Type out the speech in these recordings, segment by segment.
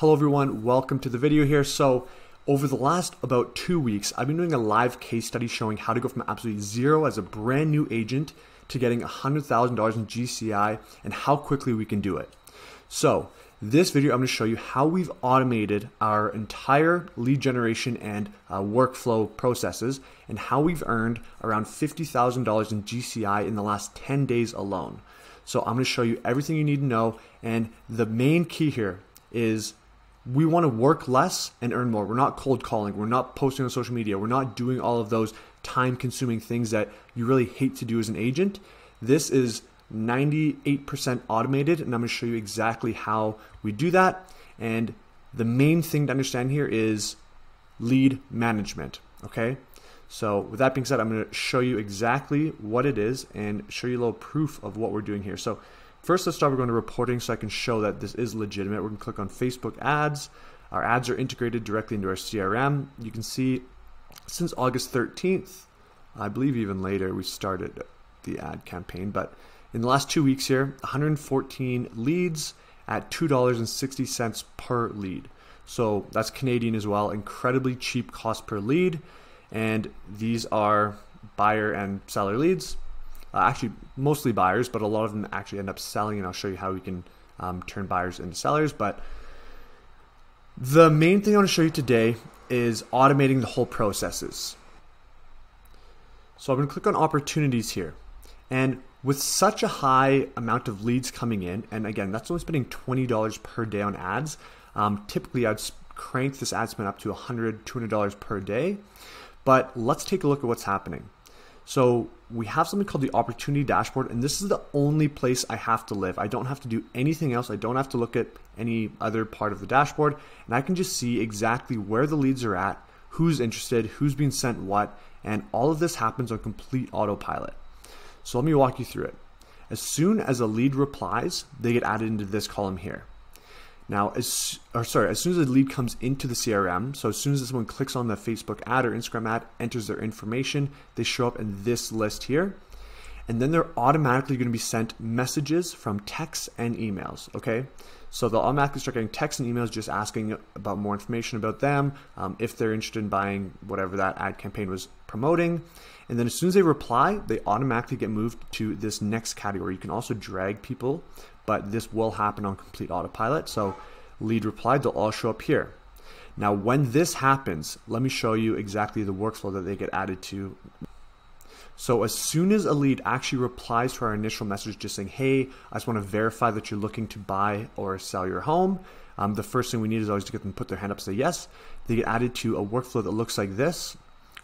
Hello everyone, welcome to the video here. So over the last about 2 weeks, I've been doing a live case study showing how to go from absolutely zero as a brand new agent to getting $100,000 in GCI and how quickly we can do it. So this video, I'm gonna show you how we've automated our entire lead generation and workflow processes and how we've earned around $50,000 in GCI in the last 10 days alone. So I'm gonna show you everything you need to know, and the main key here is we want to work less and earn more. We're not cold calling. We're not posting on social media. We're not doing all of those time-consuming things that you really hate to do as an agent. This is 98% automated, and I'm going to show you exactly how we do that. And the main thing to understand here is lead management, okay? So with that being said, I'm going to show you exactly what it is and show you a little proof of what we're doing here. So first, let's start. We're going to reporting so I can show that this is legitimate. We're going to click on Facebook ads. Our ads are integrated directly into our CRM. You can see since August 13th, I believe even later, we started the ad campaign. But in the last 2 weeks here, 114 leads at $2.60 per lead. So that's Canadian as well. Incredibly cheap cost per lead. And these are buyer and seller leads. Actually mostly buyers, but a lot of them actually end up selling, and I'll show you how we can turn buyers into sellers. But the main thing I want to show you today is automating the whole processes. So I'm going to click on opportunities here, and with such a high amount of leads coming in, and again, that's only spending $20 per day on ads. Typically I'd crank this ad spend up to $100, $200 per day, but let's take a look at what's happening. So we have something called the opportunity dashboard, and this is the only place I have to live. I don't have to do anything else. I don't have to look at any other part of the dashboard, and I can just see exactly where the leads are at, who's interested, who's being sent what, and all of this happens on complete autopilot. So let me walk you through it. As soon as a lead replies, they get added into this column here. Now, as soon as the lead comes into the CRM, so as soon as someone clicks on the Facebook ad or Instagram ad, enters their information, they show up in this list here. And then they're automatically going to be sent messages from texts and emails, okay? So they'll automatically start getting texts and emails just asking about more information about them, if they're interested in buying whatever that ad campaign was promoting. And then as soon as they reply, they automatically get moved to this next category. You can also drag people, but this will happen on complete autopilot. So lead replied, they'll all show up here. Now when this happens, let me show you exactly the workflow that they get added to. So as soon as a lead actually replies to our initial message just saying, hey, I just want to verify that you're looking to buy or sell your home, the first thing we need is always to get them to put their hand up and say yes. They get added to a workflow that looks like this,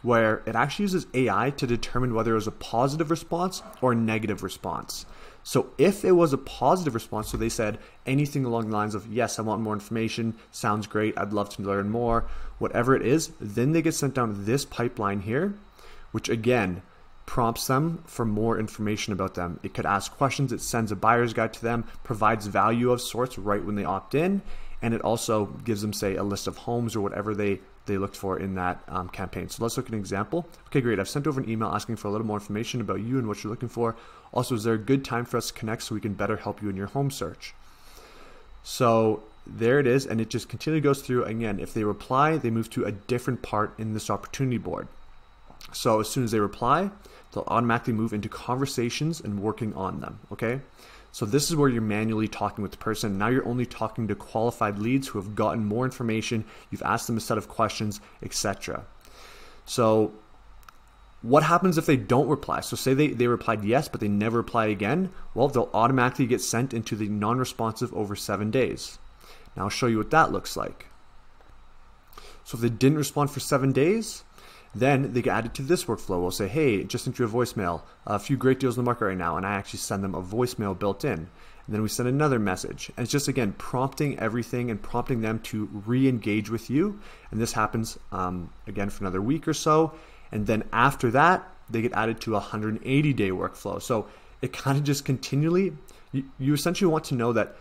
where it actually uses AI to determine whether it was a positive response or a negative response. So if it was a positive response, so they said anything along the lines of, yes, I want more information, sounds great, I'd love to learn more, whatever it is, then they get sent down this pipeline here, which again, prompts them for more information about them. It could ask questions, it sends a buyer's guide to them, provides value of sorts right when they opt in, and it also gives them, say, a list of homes or whatever they looked for in that campaign. So let's look at an example. Okay, great, I've sent over an email asking for a little more information about you and what you're looking for. Also, is there a good time for us to connect so we can better help you in your home search? So there it is, and it just continually goes through. Again, if they reply, they move to a different part in this opportunity board. So as soon as they reply, they'll automatically move into conversations and working on them, okay? So this is where you're manually talking with the person. Now you're only talking to qualified leads who have gotten more information. You've asked them a set of questions, etc. So what happens if they don't reply? So say they replied yes, but they never reply again. Well, they'll automatically get sent into the non-responsive over 7 days. Now I'll show you what that looks like. So if they didn't respond for 7 days, then they get added to this workflow. We'll say, hey, just sent you a voicemail. A few great deals in the market right now. And I actually send them a voicemail built in. And then we send another message. And it's just, again, prompting everything and prompting them to re-engage with you. And this happens, again, for another week or so. And then after that, they get added to a 180-day workflow. So it kind of just continually, you essentially want to know that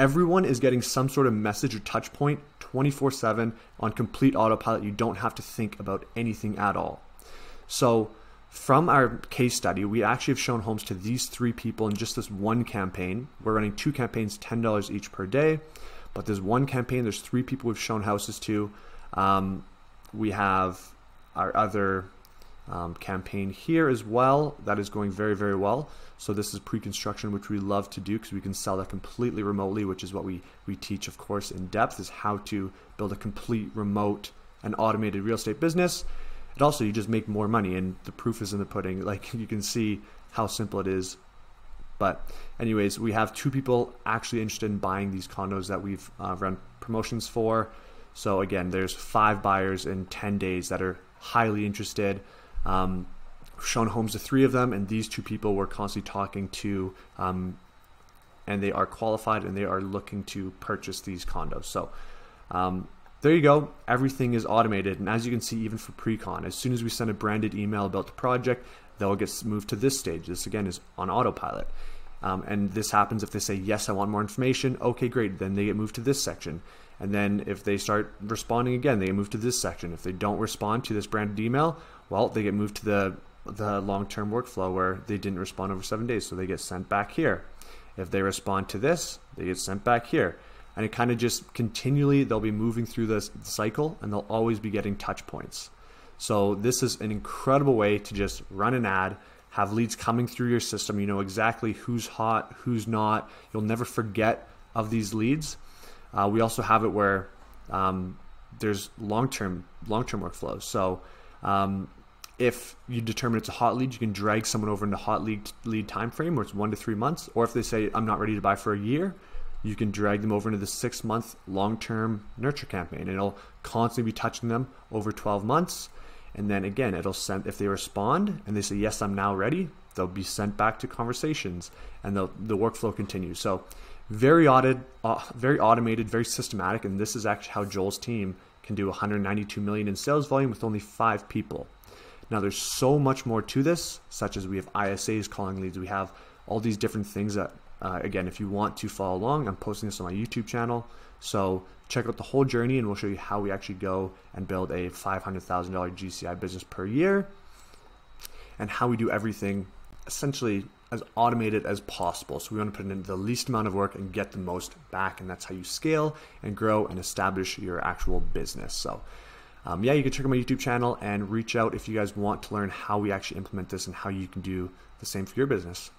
everyone is getting some sort of message or touch point 24/7 on complete autopilot. You don't have to think about anything at all. So from our case study, we actually have shown homes to these 3 people in just this one campaign. We're running 2 campaigns, $10 each per day. But there's one campaign, there's three people we've shown houses to. We have our other campaign here as well. That is going very, very well. So this is pre-construction, which we love to do because we can sell that completely remotely, which is what we teach, of course, in depth, is how to build a complete remote and automated real estate business. And also, you just make more money, and the proof is in the pudding. Like, you can see how simple it is. But anyways, we have two people actually interested in buying these condos that we've run promotions for. So again, there's 5 buyers in 10 days that are highly interested. We've shown homes to 3 of them, and these 2 people we're constantly talking to, and they are qualified and they are looking to purchase these condos. So there you go. Everything is automated. And as you can see, even for pre-con, as soon as we send a branded email about the project, they'll get moved to this stage. This again is on autopilot. And this happens if they say, yes, I want more information. Okay, great. Then they get moved to this section. And then if they start responding again, they get moved to this section. If they don't respond to this branded email, well, they get moved to the long-term workflow where they didn't respond over 7 days. So they get sent back here. If they respond to this, they get sent back here. And it kind of just continually, they'll be moving through this cycle, and they'll always be getting touch points. So this is an incredible way to just run an ad, have leads coming through your system. You know exactly who's hot, who's not. You'll never forget of these leads. We also have it where there's long-term workflows. So if you determine it's a hot lead, you can drag someone over into hot lead time frame, where it's 1 to 3 months. Or if they say, I'm not ready to buy for a year, you can drag them over into the 6-month long-term nurture campaign. It'll constantly be touching them over 12 months. And then again, it'll send, if they respond and they say, yes, I'm now ready, they'll be sent back to conversations, and the workflow continues. So very automated, very systematic. And this is actually how Joel's team can do 192 million in sales volume with only 5 people. Now, there's so much more to this, such as we have ISAs calling leads. We have all these different things that, again, if you want to follow along, I'm posting this on my YouTube channel. So check out the whole journey, and we'll show you how we actually go and build a $500,000 GCI business per year, and how we do everything essentially as automated as possible. So we want to put in the least amount of work and get the most back, and that's how you scale and grow and establish your actual business. So yeah, you can check out my YouTube channel and reach out if you guys want to learn how we actually implement this and how you can do the same for your business.